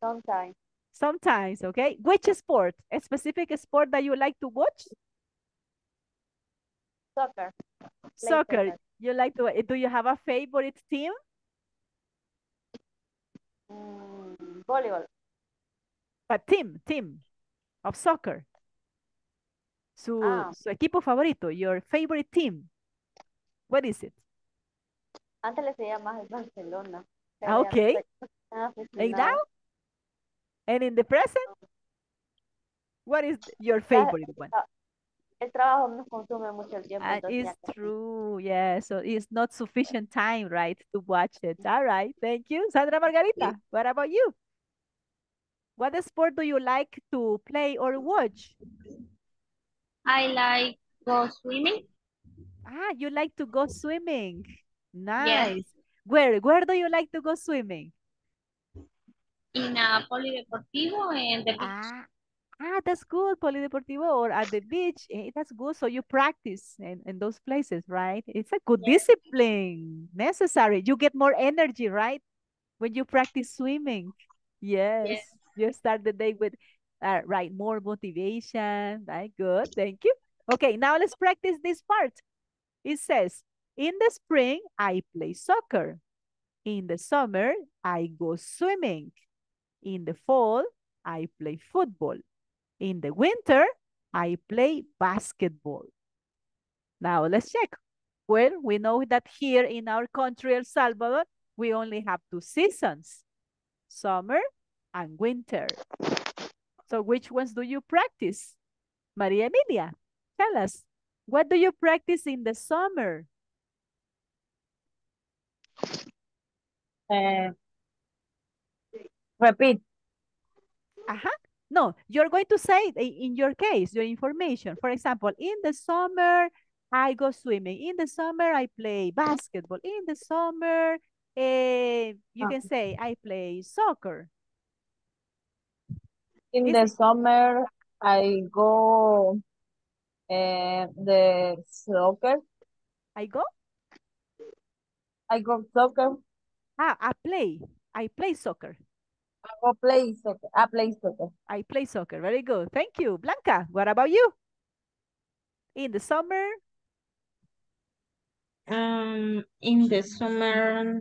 Sometimes. Sometimes, okay. Which sport? A specific sport that you like to watch? Soccer. Soccer. You like to, do you have a favorite team? Volleyball. But team of soccer. Su equipo favorito, your favorite team. What is it? Antes le seguía más el Barcelona. Okay. And now? And in the present? What is your favorite one? El trabajo nos consume mucho el tiempo. It's true, yeah. So it's not sufficient time, right, to watch it. All right, thank you. Sandra Margarita, what about you? What sport do you like to play or watch? I like go swimming. Ah, you like to go swimming. Nice. Yes. Where do you like to go swimming? In a polideportivo and the beach. Ah, that's good, polideportivo or at the beach. That's good. So you practice in those places, right? It's a good discipline, necessary. You get more energy, right? When you practice swimming. Yes. You start the day with, right, more motivation. Right, good, thank you. Okay, now let's practice this part. It says, in the spring, I play soccer. In the summer, I go swimming. In the fall, I play football. In the winter, I play basketball. Now let's check. Well, we know that here in our country, El Salvador, we only have two seasons, summer and winter. So which ones do you practice? María Emilia, tell us, what do you practice in the summer? Repeat. No, you're going to say in your case, your information. For example, in the summer, I go swimming. In the summer, I play basketball. In the summer, you can say, I play soccer. In the summer, I go the soccer. I go soccer. I play soccer. Very good. Thank you. Blanca, what about you? In the summer? In the summer,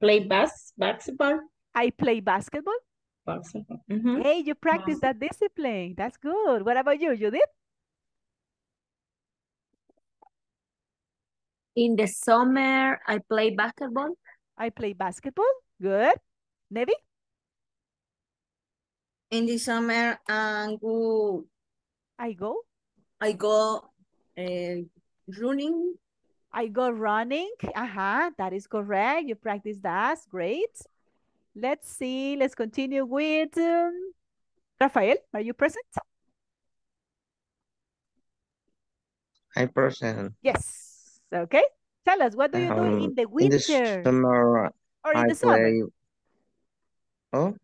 play basketball. I play basketball. Basketball. Mm-hmm. Hey, you practice that discipline. That's good. What about you, Judith? In the summer, I play basketball. I play basketball. Good. Nevi? In the summer, I go running. I go running. That is correct. You practice that. Great. Let's see. Let's continue with Rafael. Are you present? I'm present. Yes. Okay. Tell us, what do you do in the winter? In the summer, or in the summer? Play... Oh?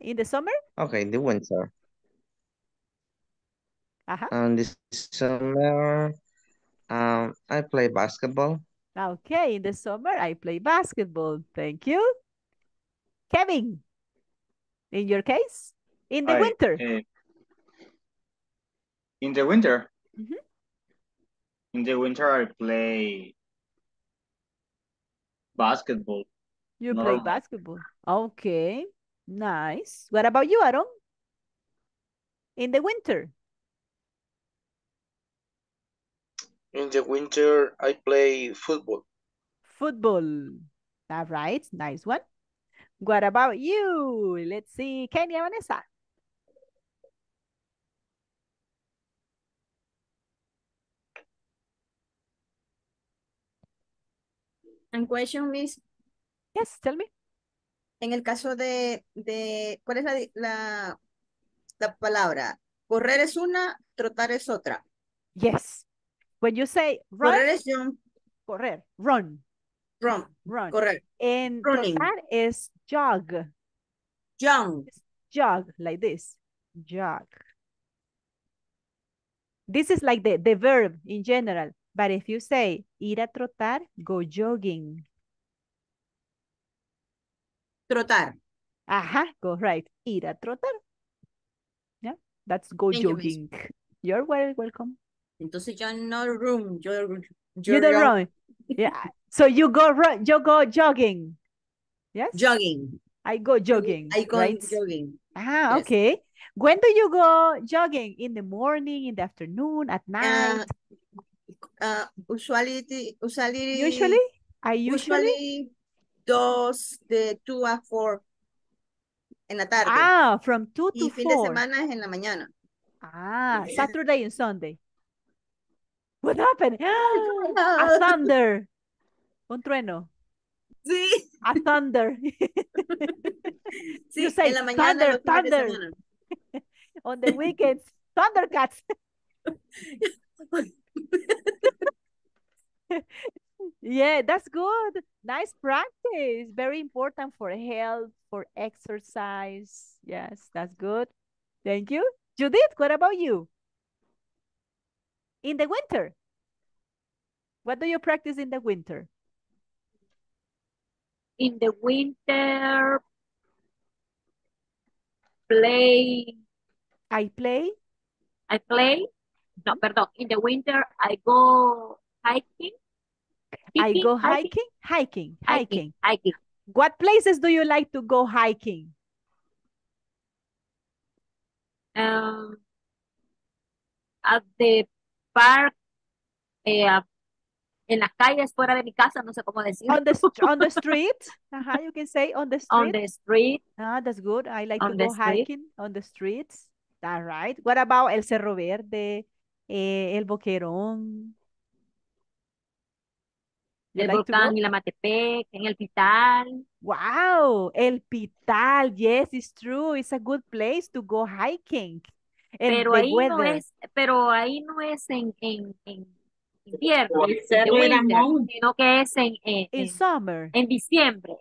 In the summer? Okay, in the winter. And this summer, I play basketball. Okay, in the summer, I play basketball. Thank you. Kevin, in your case, in the winter. In the winter? Mm-hmm. In the winter, I play basketball. You play basketball. Okay, nice. What about you, Aaron? In the winter? In the winter, I play football. Football. All right, nice one. What about you? Let's see, Kenya Vanessa. And question, Miss. Yes, tell me. En el caso de ¿cuál es la palabra? Correr es una, trotar es otra. Yes. When you say run, correr es jump. Correr, run. Run. Correct. And that is jog. Jog. Jog, like this. Jog. This is like the verb in general. But if you say, ir a trotar, go jogging. Trotar. Go right. Ir a trotar. Yeah, that's go jogging. You're welcome. Entonces yo no run. You don't run. Yeah. So you go run, you go jogging. Yes? Jogging. I go jogging. I go jogging. Yes. Okay. When do you go jogging? In the morning, in the afternoon, at night? Usually de 2 a 4 en la tarde. From 2 to 4. Y fin de semana es en la mañana. Saturday and Sunday. What happened? A thunder. Un trueno. Sí. A thunder. Sí, you say en la mañana, thunder. On the weekends, thundercats. Yeah, that's good. Nice practice. Very important for health, for exercise. Yes, that's good. Thank you. Judith, what about you? In the winter, what do you practice in the winter? In the winter, in the winter, I go hiking. Hiking. What places do you like to go hiking? At the park, en las calles fuera de mi casa, no sé cómo decirlo. On the street. You can say on the street. On the street. That's good. I like to go hiking on the streets. All right. What about El Cerro Verde, El Boquerón? El Volcán y la Metapán, en El Pital. Wow, El Pital. Yes, it's true. It's a good place to go hiking. Pero ahí no es en invierno, sino que es en summer. En diciembre.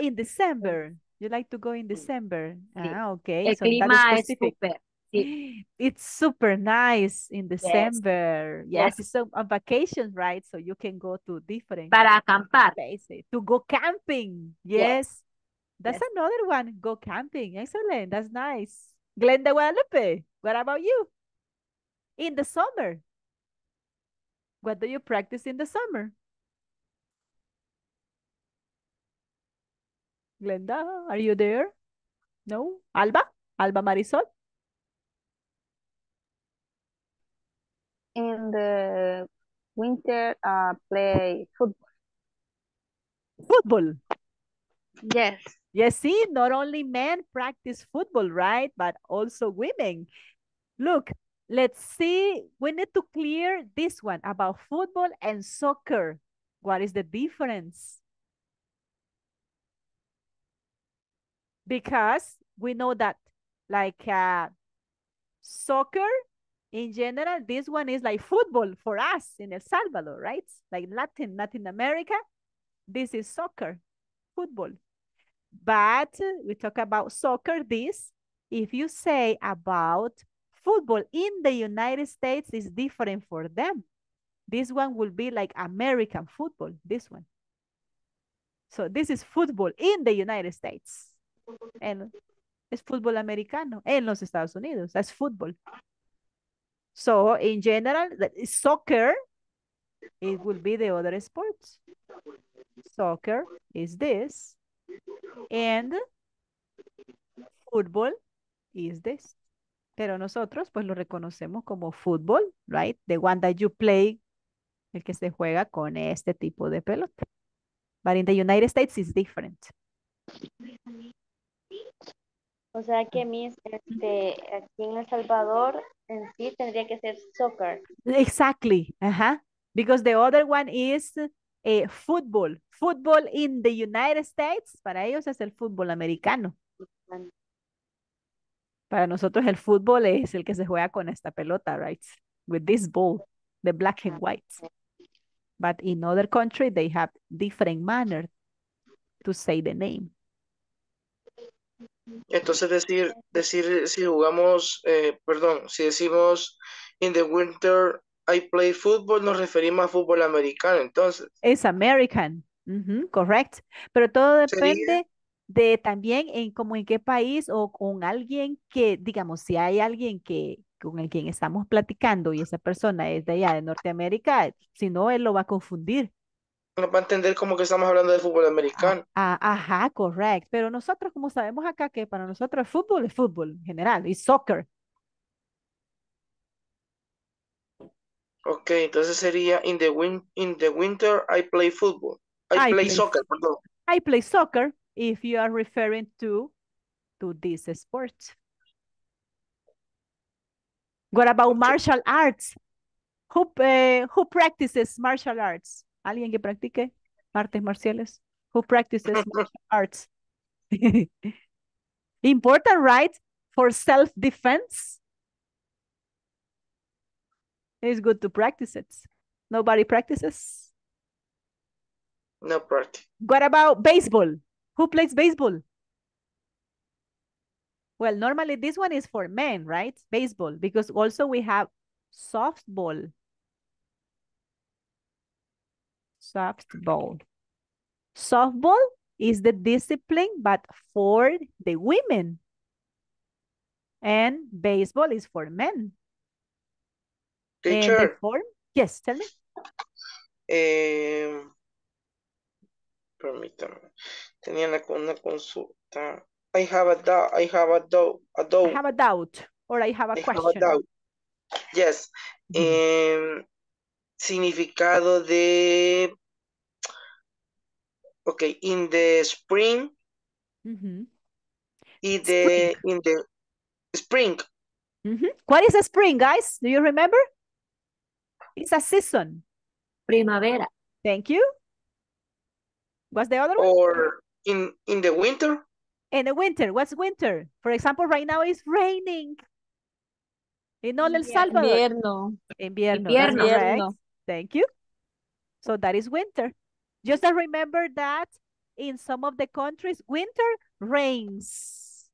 In December. You like to go in December. Sí. Okay. El clima es super. Sí. It's super nice in December. Yes, it's on vacation, right? So you can go to different places. To go camping. Yes. That's another one. Go camping. Excellent. That's nice. Glenda Guadalupe, what about you? In the summer, what do you practice in the summer? Glenda, are you there? No? Alba? Alba Marisol? In the winter, play football. Football? Yes. Yes, see, not only men practice football, right? But also women. Look, let's see. We need to clear this one about football and soccer. What is the difference? Because we know that like soccer in general, this one is like football for us in El Salvador, right? Like Latin America, this is soccer, football. But we talk about soccer, this. If you say about football in the United States is different for them. This one will be like American football, this one. So this is football in the United States. And it's football americano en los Estados Unidos. That's football. So in general, soccer, it will be the other sports. Soccer is this. And football is this. Pero nosotros pues lo reconocemos como fútbol, right? The one that you play, el que se juega con este tipo de pelota. But in the United States it's different. O sea que mis, aquí en El Salvador en sí tendría que ser soccer. Exactly. Uh-huh. Because the other one is football. Football in the United States, para ellos es el fútbol americano. Para nosotros el fútbol es el que se juega con esta pelota, right? With this ball, the black and white. But in other country, they have different manner to say the name. Entonces decir si jugamos, perdón, si decimos in the winter I play football, nos referimos a fútbol americano, entonces. Es American, correct. Pero todo depende... Sería... de también en como en qué país o con alguien que, digamos, si hay alguien que con el quien estamos platicando y esa persona es de allá de Norteamérica, si no, él lo va a confundir. No va a entender como que estamos hablando de fútbol americano. Ajá, correcto. Pero nosotros, como sabemos acá, que para nosotros el fútbol es fútbol en general, y soccer. Ok, entonces sería in the winter I play football. I play soccer, perdón. I play soccer. If you are referring to this sport. What about martial arts? Who practices martial arts? ¿Alguien que practique artes marciales? Who practices martial arts? Important, right? For self-defense. It's good to practice it. Nobody practices? No practice. What about baseball? Who plays baseball? Well, normally this one is for men, right? Baseball, because also we have softball. Softball. Softball is the discipline, but for the women. And baseball is for men. Teacher. And the form? Yes, tell me. Permítame. Tenía una consulta. I have a doubt. I have a doubt. Or I have a question. Have a doubt. Yes. Significado de... Okay. In the spring. In the spring. What is a spring, guys? Do you remember? It's a season. Primavera. Thank you. What's the other one? Or in the winter? In the winter. What's winter? For example, right now it's raining. In all El Salvador. Invierno. Invierno. Invierno. Thank you. So that is winter. Just remember that in some of the countries, winter rains.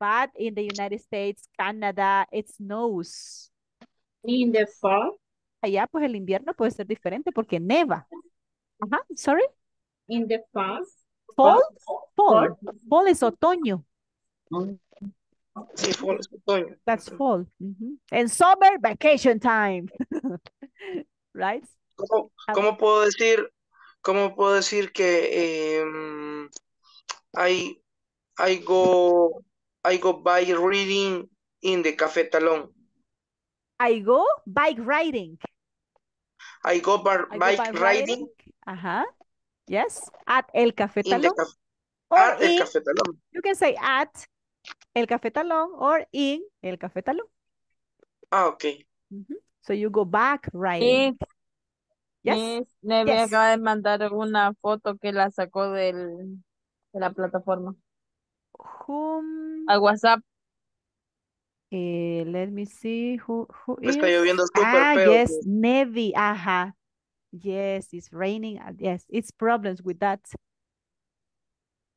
But in the United States, Canada, it snows. In the fall? Allá, pues el invierno puede ser diferente porque neva. Ajá, sorry? In the past. Fall? Fall. Fall is otoño. Sí, fall is otoño. That's fall. And summer vacation time. Right? ¿Cómo puedo decir que I go bike riding in the Café Talón. I go bike riding. I go bike riding. Uh-huh. Yes. At El Café Talón. At El Café Talón. You can say at El Café Talón or in El Café Talón. Ah, okay. Mm-hmm. So you go back riding. Yes. Neve acaba de mandar una foto que la sacó de la plataforma. Al WhatsApp. Let me see who is. Está lloviendo super feo. Yes, Nevi. Ajá. Yes, it's raining. Yes, it's problems with that.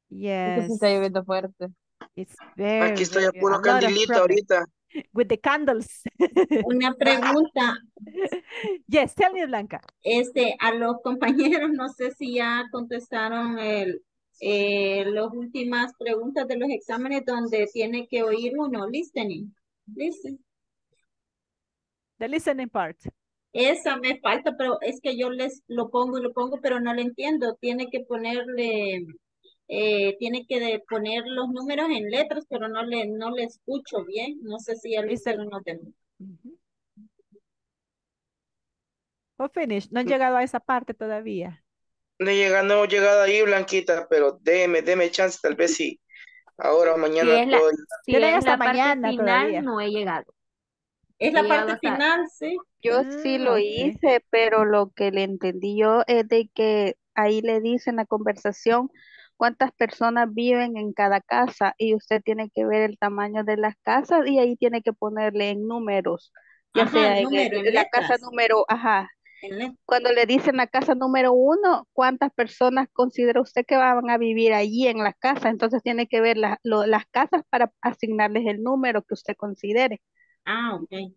Yes. Es que está lloviendo fuerte. It's very. Aquí estoy a puro candilito ahorita. With the candles. Una pregunta. Yes, tell me, Blanca. A los compañeros, no sé si ya contestaron las últimas preguntas de los exámenes donde tiene que oír uno, listening. Listen. The listening part. Esa me falta, pero es que yo les lo pongo, pero no lo entiendo. Tiene que ponerle... tiene que poner los números en letras, pero no le escucho bien. No sé si ya lo hicieron o no tengo. O finish. No han llegado a esa parte todavía. No he llegado ahí, Blanquita, pero déme chance, tal vez sí. Ahora o mañana. Si es la mañana final, todavía. No he llegado. Es la parte final, sí. Yo sí lo hice, pero lo que le entendí yo es de que ahí le dicen la conversación cuántas personas viven en cada casa y usted tiene que ver el tamaño de las casas y ahí tiene que ponerle en números. Ya ajá, sea en la casa número, ajá. Cuando le dicen la casa número 1, ¿cuántas personas considera usted que van a vivir allí en las casas? Entonces tiene que ver las casas para asignarles el número que usted considere. Ah, okay,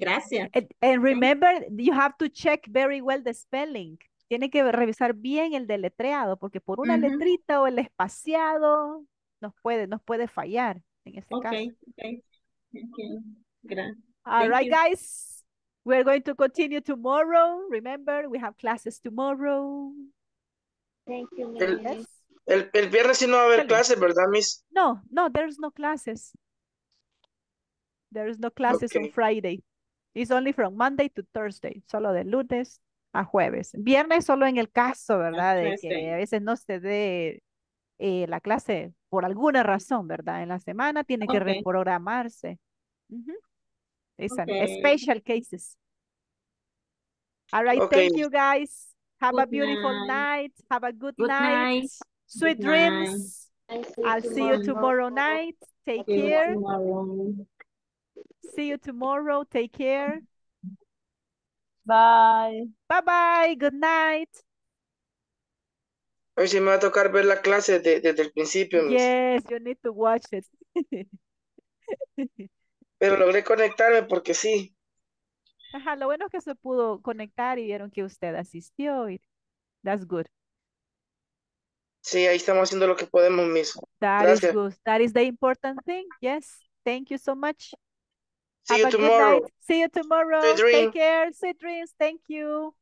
gracias. And remember, you have to check very well the spelling. Tiene que revisar bien el deletreado, porque por una letrita o el espaciado nos puede fallar en este caso. Okay. Gracias. All right, guys. We're going to continue tomorrow. Remember, we have classes tomorrow. Thank you, Miss. El viernes sí no va a haber clases, ¿verdad, Miss? No, there's no classes. There's no classes on Friday. It's only from Monday to Thursday. Solo de lunes a jueves. Viernes solo en el caso, ¿verdad? De que a veces no se dé la clase por alguna razón, ¿verdad? En la semana tiene que reprogramarse. Special cases. All right, thank you guys. Have a beautiful night. Have a good night. Sweet dreams. I'll see you tomorrow night. Take care. See you tomorrow. Take care. Bye. Bye. Good night. Hoy sí me va a tocar ver la clase desde el principio. Yes, you need to watch it. Pero logré conectarme porque sí. Ajá, lo bueno es que se pudo conectar y vieron que usted asistió. That's good. Sí, ahí estamos haciendo lo que podemos mismo. That is good. That is the important thing. Yes. Thank you so much. See you tomorrow. Take care. Sweet dreams. Thank you.